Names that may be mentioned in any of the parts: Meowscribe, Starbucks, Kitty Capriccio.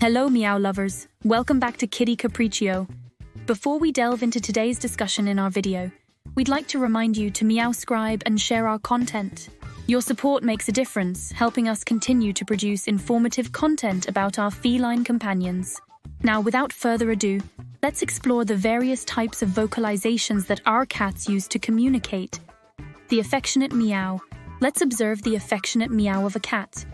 Hello, meow lovers. Welcome back to Kitty Capriccio. Before we delve into today's discussion in our video, we'd like to remind you to meow-scribe and share our content. Your support makes a difference, helping us continue to produce informative content about our feline companions. Now, without further ado, let's explore the various types of vocalizations that our cats use to communicate. The affectionate meow. Let's observe the affectionate meow of a cat.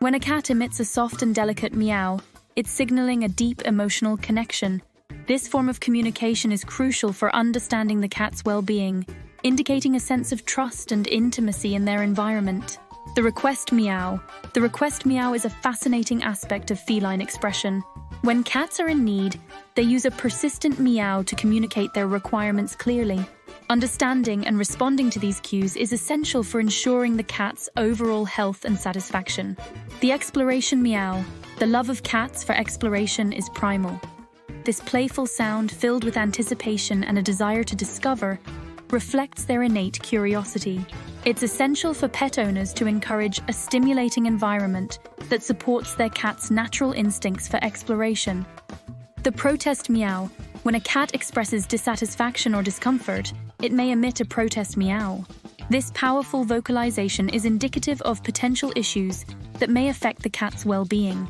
When a cat emits a soft and delicate meow, it's signaling a deep emotional connection. This form of communication is crucial for understanding the cat's well-being, indicating a sense of trust and intimacy in their environment. The request meow. The request meow is a fascinating aspect of feline expression. When cats are in need, they use a persistent meow to communicate their requirements clearly. Understanding and responding to these cues is essential for ensuring the cat's overall health and satisfaction. The exploration meow. The love of cats for exploration is primal. This playful sound, filled with anticipation and a desire to discover, reflects their innate curiosity. It's essential for pet owners to encourage a stimulating environment that supports their cat's natural instincts for exploration. The protest meow. When a cat expresses dissatisfaction or discomfort, it may emit a protest meow. This powerful vocalization is indicative of potential issues that may affect the cat's well-being.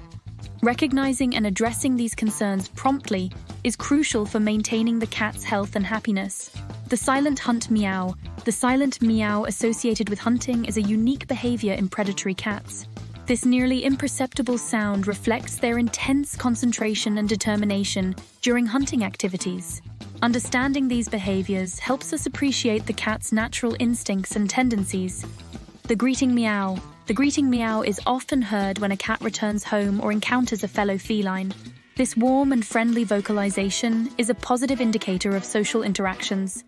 Recognizing and addressing these concerns promptly is crucial for maintaining the cat's health and happiness. The silent hunt meow. The silent meow associated with hunting is a unique behavior in predatory cats. This nearly imperceptible sound reflects their intense concentration and determination during hunting activities. Understanding these behaviors helps us appreciate the cat's natural instincts and tendencies. The greeting meow. The greeting meow is often heard when a cat returns home or encounters a fellow feline. This warm and friendly vocalization is a positive indicator of social interactions.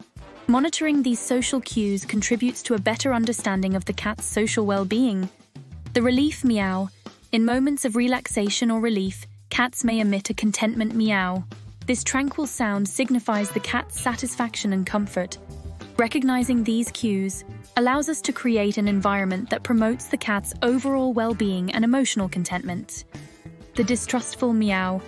Monitoring these social cues contributes to a better understanding of the cat's social well-being. The relief meow. In moments of relaxation or relief, cats may emit a contentment meow. This tranquil sound signifies the cat's satisfaction and comfort. Recognizing these cues allows us to create an environment that promotes the cat's overall well-being and emotional contentment. The distrustful meow.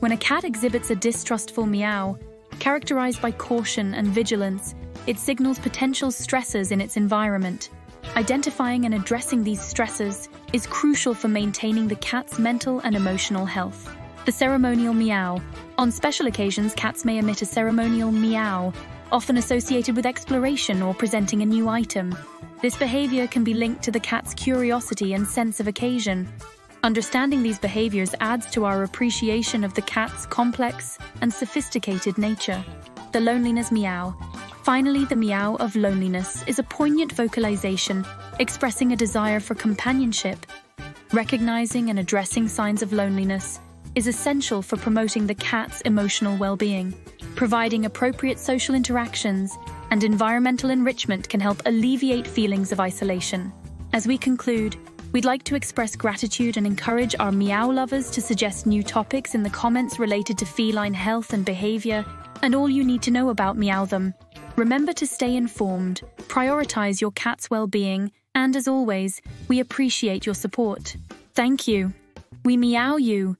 When a cat exhibits a distrustful meow, characterized by caution and vigilance, it signals potential stressors in its environment. Identifying and addressing these stressors is crucial for maintaining the cat's mental and emotional health. The ceremonial meow. On special occasions, cats may emit a ceremonial meow, often associated with exploration or presenting a new item. This behavior can be linked to the cat's curiosity and sense of occasion. Understanding these behaviors adds to our appreciation of the cat's complex and sophisticated nature. The loneliness meow. Finally, the meow of loneliness is a poignant vocalization expressing a desire for companionship. Recognizing and addressing signs of loneliness is essential for promoting the cat's emotional well-being. Providing appropriate social interactions and environmental enrichment can help alleviate feelings of isolation. As we conclude, we'd like to express gratitude and encourage our meow lovers to suggest new topics in the comments related to feline health and behavior, and all you need to know about Meow Them. Remember to stay informed, prioritize your cat's well-being, and as always, we appreciate your support. Thank you. We meow you.